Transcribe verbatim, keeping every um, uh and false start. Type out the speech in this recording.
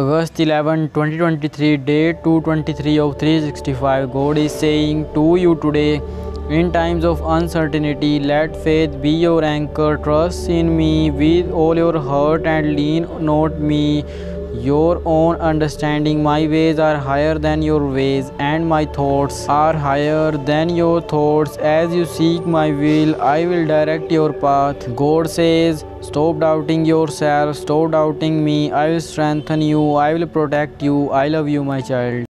August eleventh twenty twenty-three, day two twenty-three of three sixty-five. God is saying to you today, in times of uncertainty, let faith be your anchor. Trust in me with all your heart and lean not me your own understanding. My ways are higher than your ways, and my thoughts are higher than your thoughts. As you seek my will, I will direct your path. God says, stop doubting yourself, stop doubting me. I will strengthen you, I will protect you. I love you, my child.